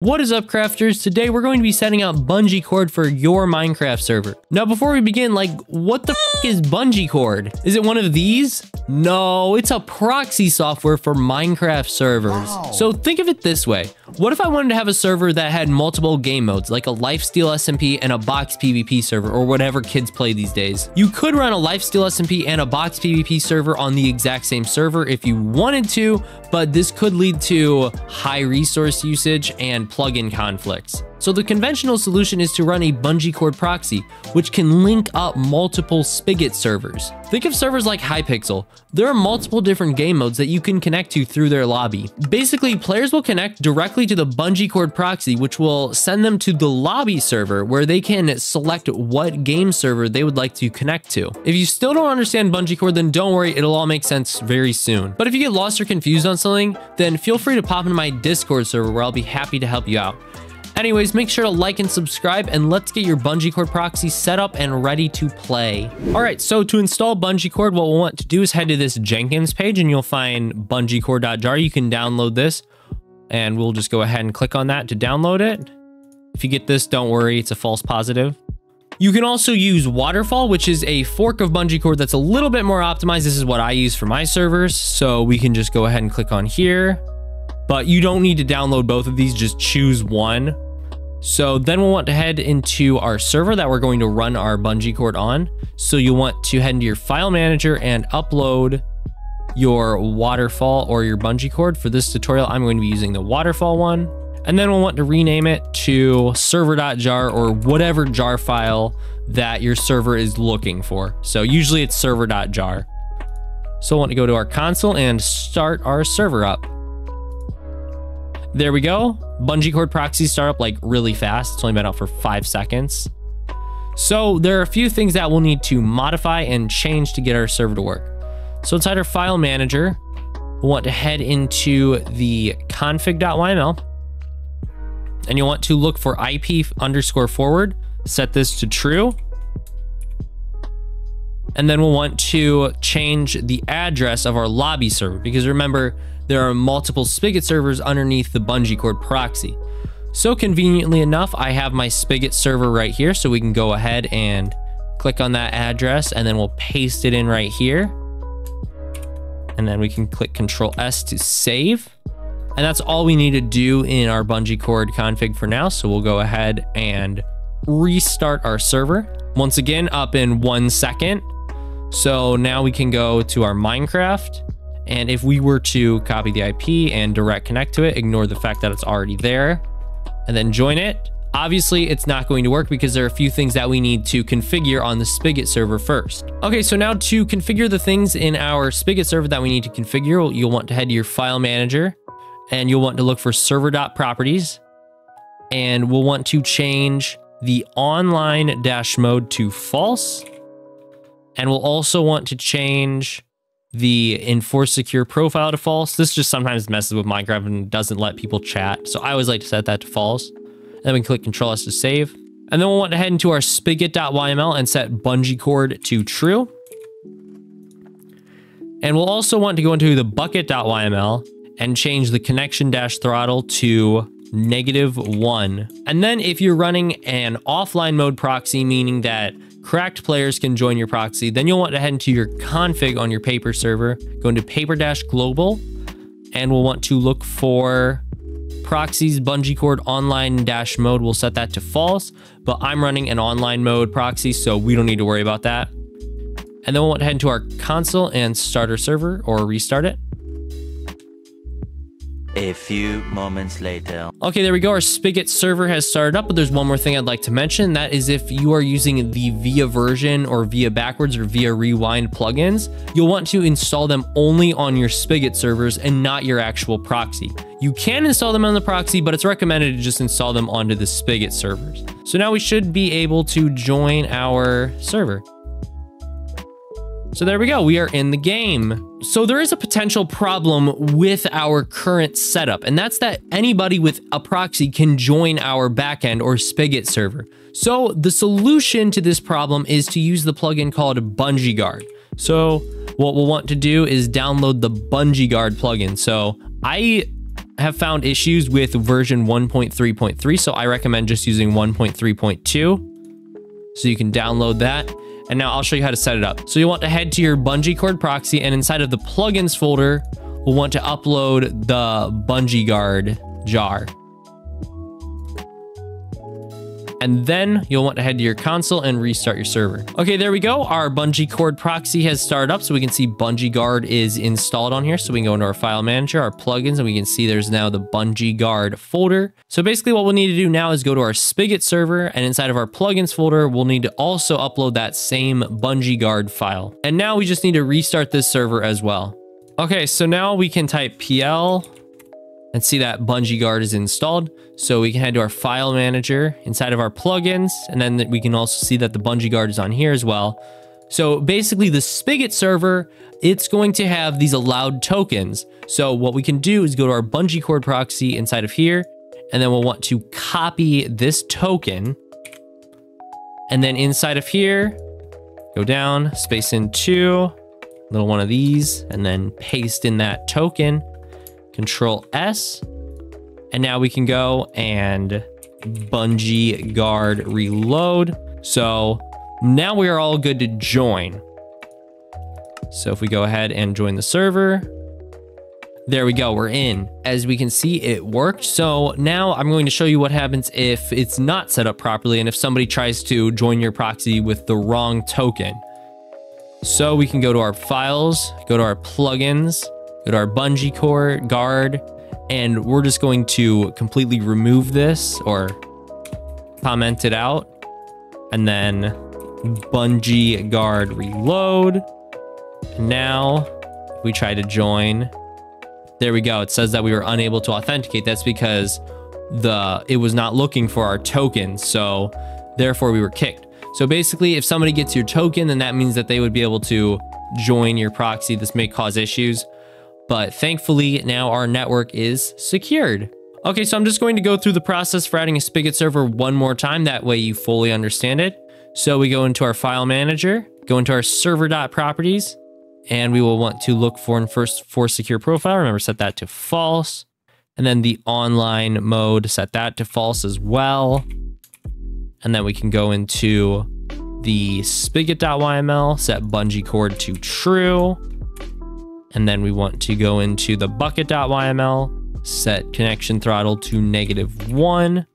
What is up, crafters? Today we're going to be setting up BungeeCord for your Minecraft server. Now before we begin, what the f is BungeeCord? Is it one of these? No, it's a proxy software for Minecraft servers. Wow. So think of it this way. What if I wanted to have a server that had multiple game modes, like a lifesteal SMP and a box PvP server, or whatever kids play these days? You could run a lifesteal SMP and a box PvP server on the exact same server if you wanted to, but this could lead to high resource usage and plugin conflicts. So the conventional solution is to run a BungeeCord proxy, which can link up multiple Spigot servers. Think of servers like Hypixel. There are multiple different game modes that you can connect to through their lobby. Basically, players will connect directly to the BungeeCord proxy, which will send them to the lobby server where they can select what game server they would like to connect to. If you still don't understand BungeeCord, then don't worry, it'll all make sense very soon. But if you get lost or confused on something, then feel free to pop into my Discord server where I'll be happy to help you out. Anyways, make sure to like and subscribe, and let's get your BungeeCord proxy set up and ready to play. All right, so to install BungeeCord, what we'll want to do is head to this Jenkins page and you'll find bungeecord.jar. You can download this and we'll just go ahead and click on that to download it. If you get this, don't worry, it's a false positive. You can also use Waterfall, which is a fork of BungeeCord that's a little bit more optimized. This is what I use for my servers. So we can just go ahead and click on here, but you don't need to download both of these, just choose one. So then we'll want to head into our server that we're going to run our BungeeCord on. So you'll want to head into your file manager and upload your Waterfall or your BungeeCord. For this tutorial, I'm going to be using the Waterfall one. And then we'll want to rename it to server.jar or whatever jar file that your server is looking for. So usually it's server.jar. So we'll want to go to our console and start our server up. There we go. BungeeCord proxies start up like really fast. It's only been out for 5 seconds. So there are a few things that we'll need to modify and change to get our server to work. So inside our file manager, we'll want to head into the config.yml and you'll want to look for ip_forward, set this to true. And then we'll want to change the address of our lobby server, because remember, there are multiple Spigot servers underneath the BungeeCord proxy. So conveniently enough, I have my Spigot server right here, so we can go ahead and click on that address and then we'll paste it in right here. And then we can click Control+S to save. And that's all we need to do in our BungeeCord config for now. So we'll go ahead and restart our server. Once again, up in 1 second. So now we can go to our Minecraft. And if we were to copy the IP and direct connect to it, ignore the fact that it's already there, and then join it, obviously it's not going to work because there are a few things that we need to configure on the Spigot server first. Okay, so now to configure the things in our Spigot server that we need to configure, you'll want to head to your file manager and you'll want to look for server.properties, and we'll want to change the online-mode to false, and we'll also want to change the enforce secure profile to false. This just sometimes messes with Minecraft and doesn't let people chat, so I always like to set that to false. And then we can click Control+S to save. And then we'll want to head into our spigot.yml and set BungeeCord to true. And we'll also want to go into the bucket.yml and change the connection-throttle to -1. And then if you're running an offline mode proxy, meaning that cracked players can join your proxy, then you'll want to head into your config on your paper server, go into paper-global, and we'll want to look for proxies BungeeCord online-mode. We'll set that to false, but I'm running an online mode proxy, so we don't need to worry about that. And then we'll want to head into our console and start our server or restart it. A few moments later. Okay, there we go. Our Spigot server has started up, but there's one more thing I'd like to mention. That is, if you are using the via version or via backwards or via rewind plugins, you'll want to install them only on your Spigot servers and not your actual proxy. You can install them on the proxy, but it's recommended to just install them onto the Spigot servers. So now we should be able to join our server. So there we go, we are in the game. So there is a potential problem with our current setup, and that's that anybody with a proxy can join our backend or Spigot server. So the solution to this problem is to use the plugin called BungeeGuard. So what we'll want to do is download the BungeeGuard plugin. So I have found issues with version 1.3.3, so I recommend just using 1.3.2. So you can download that. And now I'll show you how to set it up. So you want to head to your BungeeCord proxy, and inside of the plugins folder, we'll want to upload the BungeeGuard jar. And then you'll want to head to your console and restart your server. Okay, there we go. Our BungeeCord proxy has started up, so we can see BungeeGuard is installed on here. So we can go into our file manager, our plugins, and we can see there's now the BungeeGuard folder. So basically what we'll need to do now is go to our Spigot server, and inside of our plugins folder, we'll need to also upload that same BungeeGuard file. And now we just need to restart this server as well. Okay, so now we can type PL and see that BungeeGuard is installed. So we can head to our file manager inside of our plugins, and then we can also see that the BungeeGuard is on here as well. So basically the Spigot server, it's going to have these allowed tokens. So what we can do is go to our BungeeCord proxy inside of here, and then we'll want to copy this token. And then inside of here, go down, space in two, little one of these, and then paste in that token. Control S, and now we can go and BungeeGuard reload. So now we are all good to join. So if we go ahead and join the server, there we go, we're in. As we can see, it worked. So now I'm going to show you what happens if it's not set up properly and if somebody tries to join your proxy with the wrong token. So we can go to our files, go to our plugins, go to our BungeeGuard, and we're just going to completely remove this or comment it out, and then BungeeGuard reload. And now if we try to join, there we go, it says that we were unable to authenticate. That's because it was not looking for our token, so therefore we were kicked. So basically, if somebody gets your token, then that means that they would be able to join your proxy. This may cause issues, but thankfully now our network is secured. Okay, so I'm just going to go through the process for adding a Spigot server one more time. That way you fully understand it. So we go into our file manager, go into our server.properties, and we will want to look for and first for secure profile. Remember, set that to false. And then the online mode, set that to false as well. And then we can go into the spigot.yml, set BungeeCord to true. And then we want to go into the bucket.yml, set connection throttle to -1.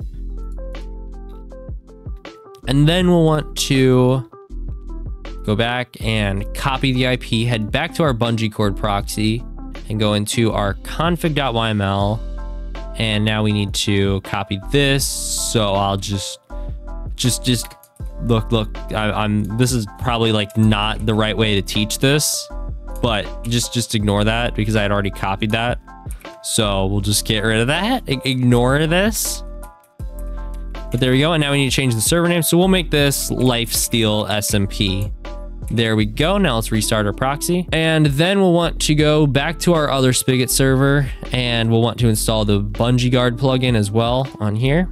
And then we'll want to go back and copy the IP, head back to our BungeeCord proxy and go into our config.yml. And now we need to copy this. So I'll just look, this is probably like not the right way to teach this, but just ignore that because I had already copied that. So we'll just get rid of that, ignore this. But there we go, and now we need to change the server name. So we'll make this Lifesteal SMP. There we go, now let's restart our proxy. And then we'll want to go back to our other Spigot server, and we'll want to install the BungeeGuard plugin as well on here.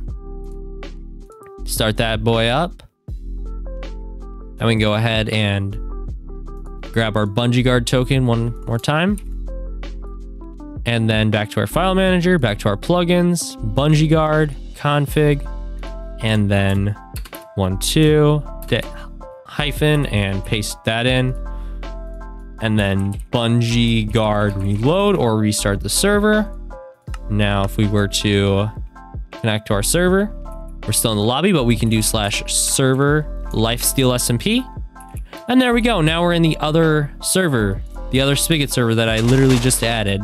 Start that boy up. And we can go ahead and grab our BungeeGuard token one more time. And then back to our file manager, back to our plugins, BungeeGuard, config, and then 1, 2, hyphen, and paste that in. And then BungeeGuard reload or restart the server. Now, if we were to connect to our server, we're still in the lobby, but we can do /server Lifesteal SMP. And there we go. Now we're in the other server, the other Spigot server that I literally just added.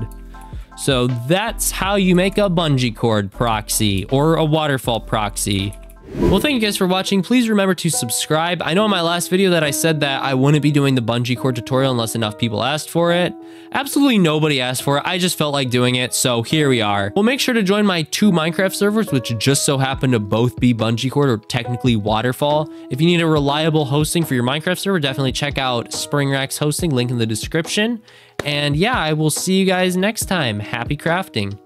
So that's how you make a BungeeCord proxy or a Waterfall proxy. Well, thank you guys for watching. Please remember to subscribe. I know in my last video that I said that I wouldn't be doing the BungeeCord tutorial unless enough people asked for it. Absolutely nobody asked for it. I just felt like doing it, so here we are. Well, make sure to join my 2 Minecraft servers, which just so happen to both be BungeeCord or technically Waterfall. If you need a reliable hosting for your Minecraft server, definitely check out Spring Rack's hosting, link in the description. And yeah, I will see you guys next time. Happy crafting.